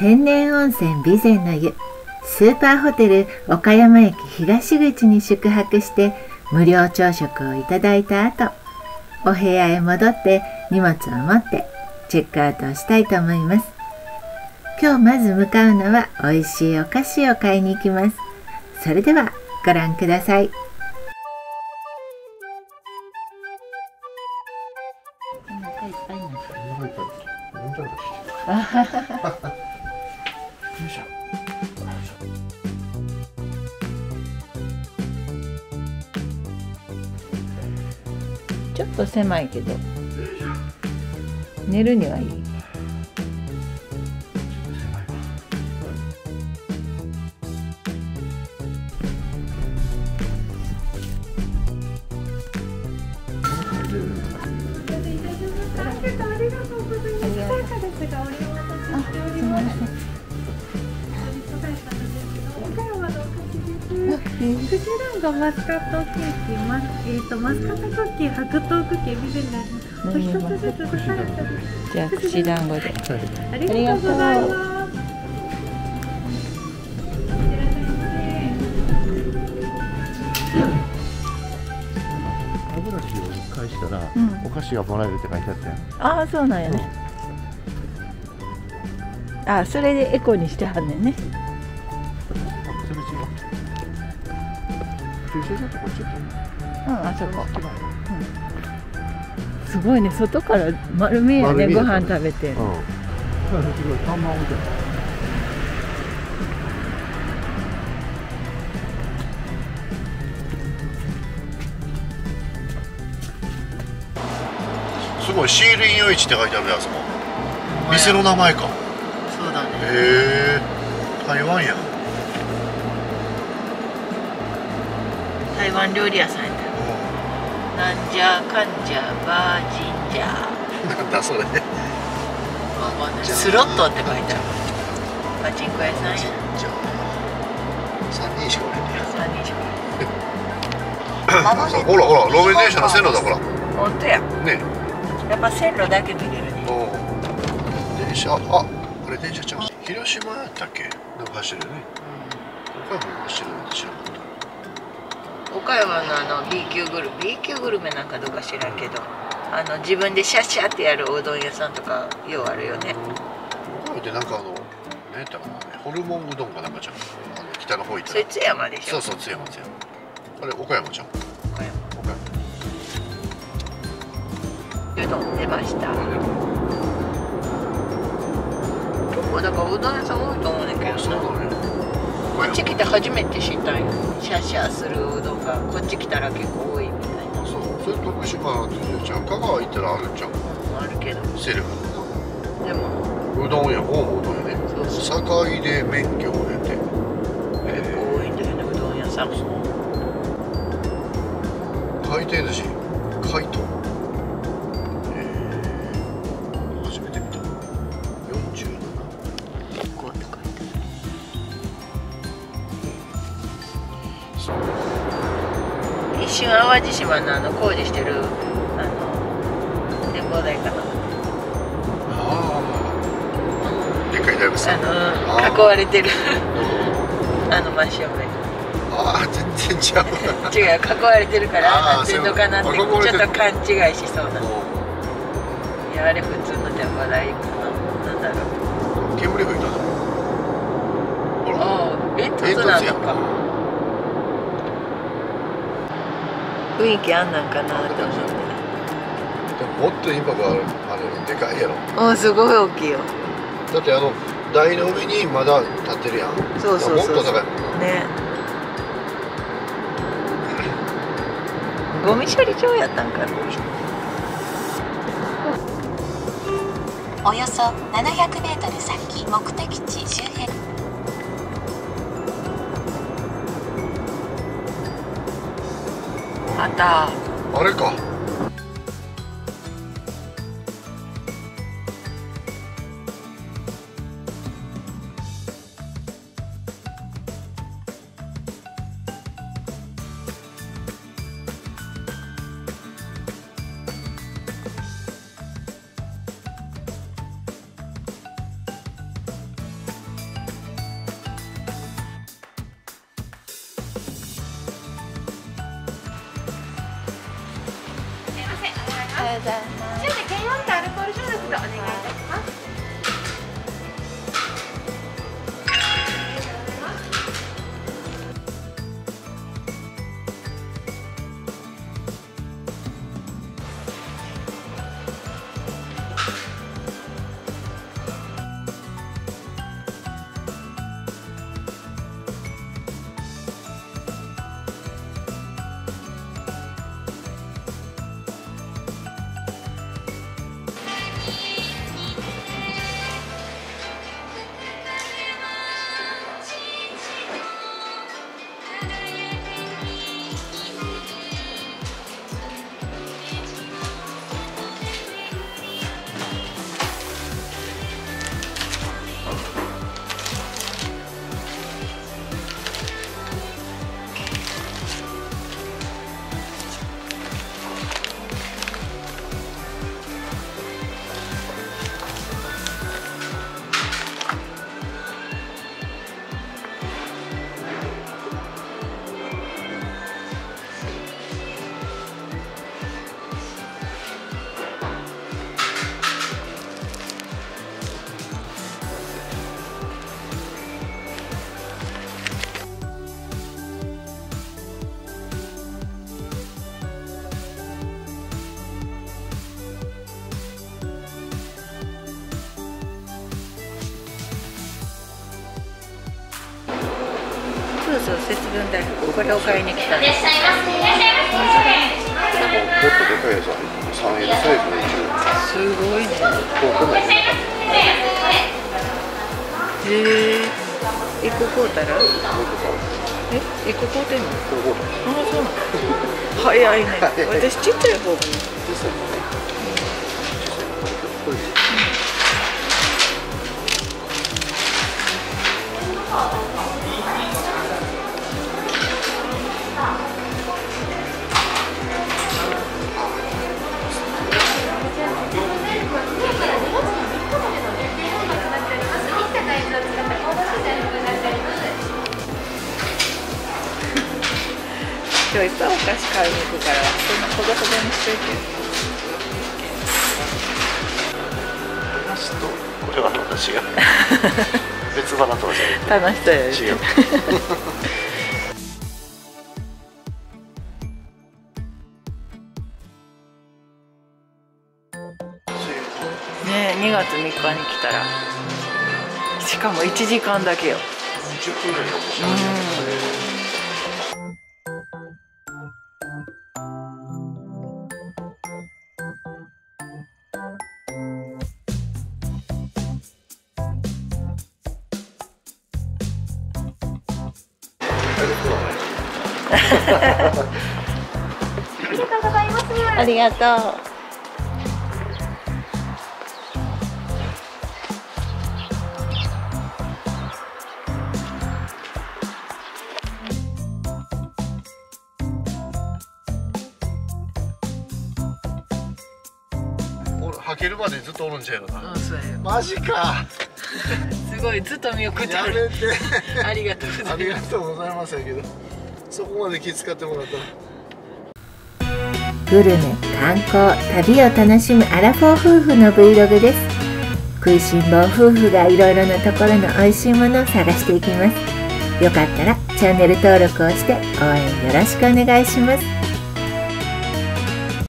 天然温泉備前の湯スーパーホテル岡山駅東口に宿泊して無料朝食をいただいた後、お部屋へ戻って荷物を持ってチェックアウトをしたいと思います。今日まず向かうのは美味しいお菓子を買いに行きます。それではご覧ください。ちょっと狭いけど寝るにはいい。クジランがマスカットケーキ、マスカットクッキー、白桃クッキー、ビビンです。お一つずつ出されたです。じゃあ、クジランゴで。ありがとうございます。歯ブラシを返したら、お菓子がもらえるって書いてあったよ。ああ、そうなんやね。ああ、それでエコにしてはんねんね。すごいね、外から丸見えやね、ご飯食べて。すごい、シール飲用市って書いてあるやつも店の名前か。そうだね。へえ、台湾や。台湾料理屋さんやったよ。なんじゃかんじゃバージンジャー。なんだそれ。スロットって書いてある。パチンコ屋さんや。3人しかおれんねや。3人しかおれん。ほらほら、路面電車の線路だから。ほんとや。ね。やっぱ線路だけ見れるね。電車、あ、これ電車ちゃう。広島やったっけ？なんか走るよね。ここは走るの知らなかった。岡山のB級グルメなんかどうか知らんけど、自分でシャシャってやるおうどん屋さんとかようあるよね。岡山ってなんか何やったかな、ホルモンうどんかなんかちゃん、北の方行ったらそれ津山でしょ。そうそう、津山。あれ岡山ちゃん。岡山うどん出ました。結構だからうどん屋さん多いと思うねんけど。そうだね。こっち来て初めて知ったんよ。シャシャするうどんがこっち来たら結構多いみたいな。あ、そう。それ徳島って言うちゃん。香川行ったらあるじゃん。あるけど。セレブ。でも。うどんや、ほぼうどんやね。そうそう。堺で免許を得て。結構多いんだよね、うどん屋さん。そう。回転寿司。海斗。初めて見た。47。こうやって書いてある。一瞬淡路島の工事してる展望台かな。でっかい大仏さん囲われてる真正面。ああ、全然違う。違う、囲われてるから何度かなってちょっと勘違いしそうな。いや、あれ普通の展望台かな。なんだろう、煙吹いたの。ああ、煙突なのか。雰囲気あんなんかなと思って。でももっとインパクトあるでかいやろ。うん、すごい大きいよ。だって台の上にまだ立ってるやん。そうそうそう。もっと高いもんね。ゴミ処理場やったんかな。およそ700メートル先、目的地周辺。あれか。がとうございます。じゃあ検温とアルコール消毒でお願いいたします。節分大福、これを買いに来たんです。すごいね。エココータル？エココーテン？あ、そうなの。早いね。私ちっちゃい方がいい。今日いっぱいお菓子買いに行くから、そんなほどほどにしといて。話とこれは私が別花とはじゃない。楽しそうやね。ねえ、2月3日に来たら、しかも1時間だけよ。20分ぐらいかもしれない。ありがとう。はけるまでずっとおるんちゃうよな。マジか。すごい、ずっと見送ってる。やめて。ありがとうございます。ありがとうございますやけど、そこまで気遣ってもらった。グルメ、観光、旅を楽しむアラフォー夫婦の Vlog です。食いしん坊夫婦がいろいろなところの美味しいものを探していきます。よかったらチャンネル登録をして応援よろしくお願いします。